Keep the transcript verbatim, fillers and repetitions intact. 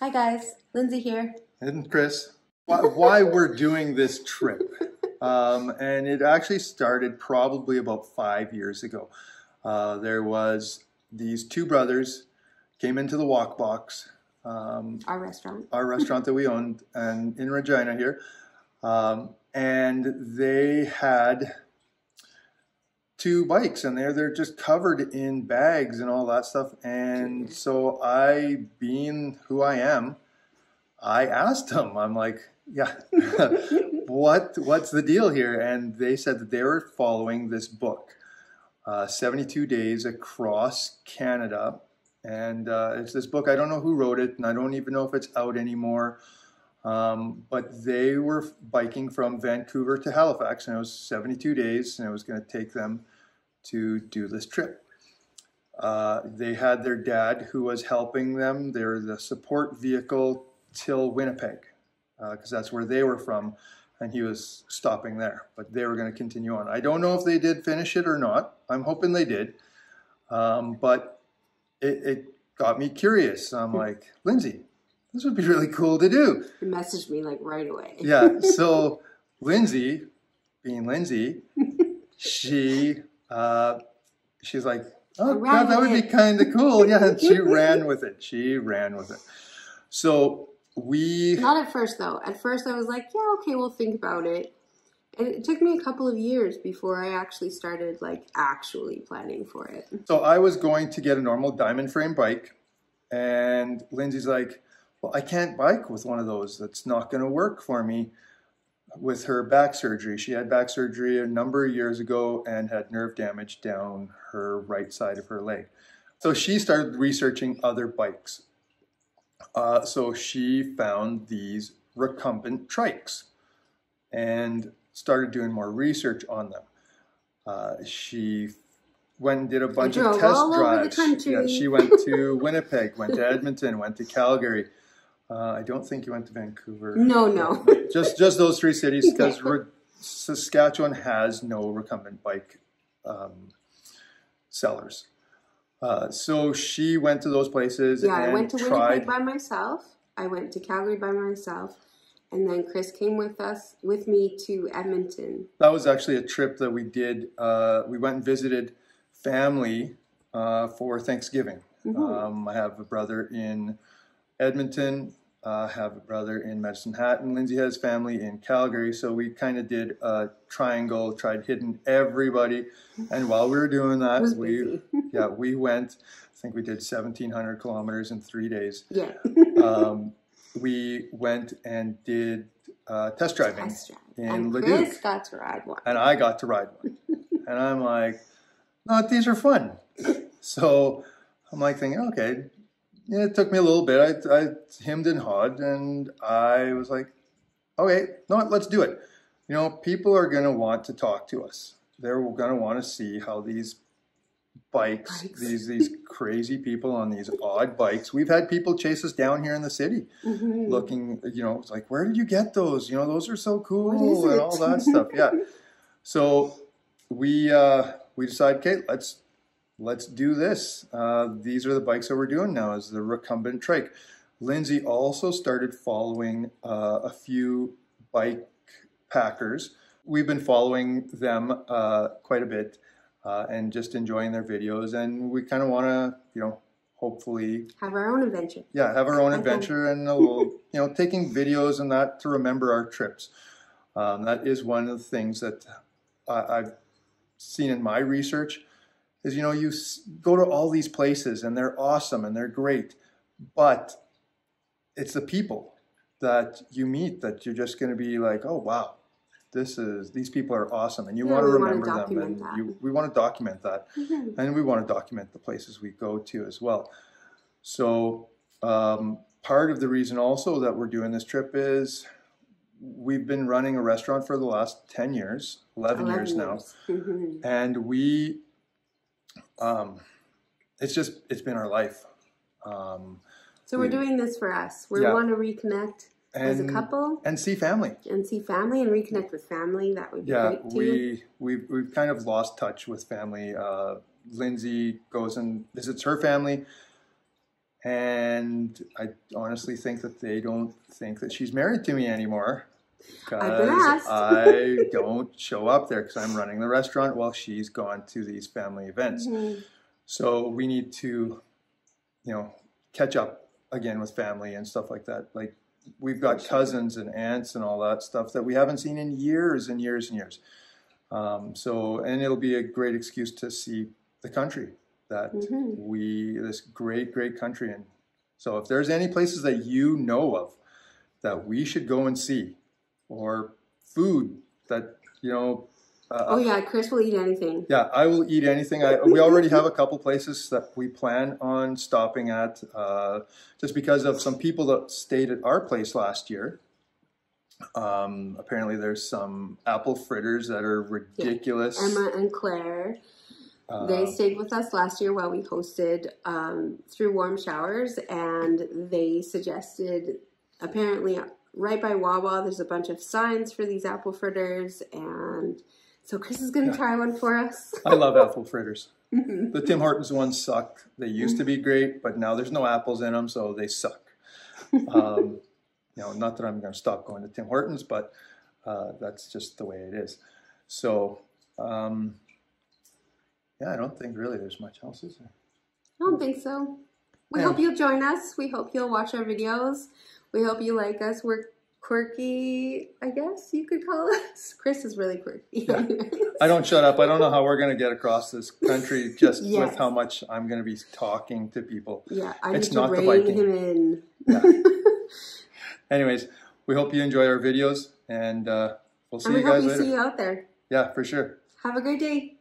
Hi guys, Lindsay here. And Chris. Why, why we're doing this trip. Um, and it actually started probably about five years ago. Uh, there was these two brothers came into the Walk Box. Um, our restaurant. Our restaurant that we owned and in Regina here. Um, and they had two bikes and they're, they're just covered in bags and all that stuff. And so I, being who I am, I asked them, I'm like, yeah, what, what's the deal here? And they said that they were following this book, uh, seventy-two Days Across Canada. And uh, it's this book, I don't know who wrote it and I don't even know if it's out anymore. Um, but they were biking from Vancouver to Halifax and it was seventy-two days and it was going to take them to do this trip. Uh, they had their dad who was helping them. They were the support vehicle till Winnipeg because uh, that's where they were from and he was stopping there, but they were going to continue on. I don't know if they did finish it or not. I'm hoping they did. Um, but it, it got me curious. I'm like, Lindsay, this would be really cool to do. He messaged me like right away. Yeah. So Lindsay, being Lindsay, she, uh, she's like, oh, God, that would be kind of cool. Yeah. And she ran with it. She ran with it. So we... Not at first, though. At first, I was like, yeah, okay, we'll think about it. And it took me a couple of years before I actually started, like, actually planning for it. So I was going to get a normal diamond frame bike. And Lindsay's like... Well, I can't bike with one of those. That's not going to work for me with her back surgery. She had back surgery a number of years ago and had nerve damage down her right side of her leg. So she started researching other bikes. Uh, so she found these recumbent trikes and started doing more research on them. Uh, she went and did a bunch of test drives. Yeah, she went to Winnipeg, went to Edmonton, went to Calgary. Uh, I don't think you went to Vancouver. No, no. Just just those three cities because Saskatchewan has no recumbent bike um, sellers. Uh, so she went to those places. Yeah, and I went to Winnipeg by myself. I went to Calgary by myself. And then Chris came with us, with me to Edmonton. That was actually a trip that we did. Uh, we went and visited family uh, for Thanksgiving. Mm-hmm. um, I have a brother in Edmonton. I uh, have a brother in Medicine Hat, and Lindsay has family in Calgary. So we kind of did a triangle, tried hitting everybody. And while we were doing that, we yeah we went. I think we did seventeen hundred kilometers in three days. Yeah. um, we went and did uh, test driving test in and Leduc. Chris got to ride one, and I got to ride one, and I'm like, no, these are fun. So I'm like thinking, okay. Yeah, it took me a little bit. I, I hemmed and hawed, and I was like, okay, no, let's do it. You know, people are going to want to talk to us. They're going to want to see how these bikes, bikes. these these crazy people on these odd bikes. We've had people chase us down here in the city, mm-hmm. looking, you know, it's like, where did you get those? You know, those are so cool and all that stuff. Yeah. So we uh, we decided, okay, let's. Let's do this. Uh, these are the bikes that we're doing now is the recumbent trike. Lindsay also started following uh, a few bike packers. We've been following them uh, quite a bit uh, and just enjoying their videos. And we kind of want to, you know, hopefully... Have our own adventure. Yeah, have our own adventure and a little, you know, taking videos and that to remember our trips. Um, that is one of the things that uh, I've seen in my research. Is, you know, you go to all these places and they're awesome and they're great, but it's the people. that you meet that you're just going to be like, oh, wow, this is, these people are awesome. And you yeah, want to remember want to them. And you, we want to document that. Mm-hmm. And we want to document the places we go to as well. So um, part of the reason also that we're doing this trip is we've been running a restaurant for the last ten years, eleven, eleven years, years now. Mm-hmm. And we, um, it's just, it's been our life. Um, so we're we, doing this for us. We yeah. want to reconnect and, as a couple. And see family. And see family and reconnect with family. That would be yeah, great too. Yeah, we, we've, we've kind of lost touch with family. Uh, Lindsay goes and visits her family. And I honestly think that they don't think that she's married to me anymore, because I don't show up there because I'm running the restaurant while she's gone to these family events. Mm-hmm. So we need to, you know, catch up again with family and stuff like that. Like we've got cousins and aunts and all that stuff that we haven't seen in years and years and years. Um, so, and it'll be a great excuse to see the country. That mm-hmm. we, this great, great country. And so if there's any places that you know of that we should go and see, or food that, you know. Uh, oh yeah, Chris will eat anything. Yeah, I will eat anything. I, we already have a couple places that we plan on stopping at uh, just because of some people that stayed at our place last year. Um, apparently there's some apple fritters that are ridiculous. Yeah. Emma and Claire. Uh, they stayed with us last year while we hosted um, through Warm Showers, and they suggested, apparently right by Wawa, there's a bunch of signs for these apple fritters, and so Chris is going to yeah. try one for us. I love apple fritters. Mm-hmm. The Tim Hortons ones suck. They used mm-hmm. to be great, but now there's no apples in them, so they suck. Um, you know, not that I'm going to stop going to Tim Hortons, but uh, that's just the way it is. So... Um, yeah, I don't think really there's much else, is there? I don't think so. We yeah. hope you'll join us. We hope you'll watch our videos. We hope you like us. We're quirky, I guess you could call us. Chris is really quirky. Yeah. I don't shut up. I don't know how we're going to get across this country just yes. with how much I'm going to be talking to people. Yeah, I it's need not to rein the Viking. Him in. Yeah. Anyways, we hope you enjoy our videos, and uh, we'll see I'm you guys later. I hope you see you out there. Yeah, for sure. Have a great day.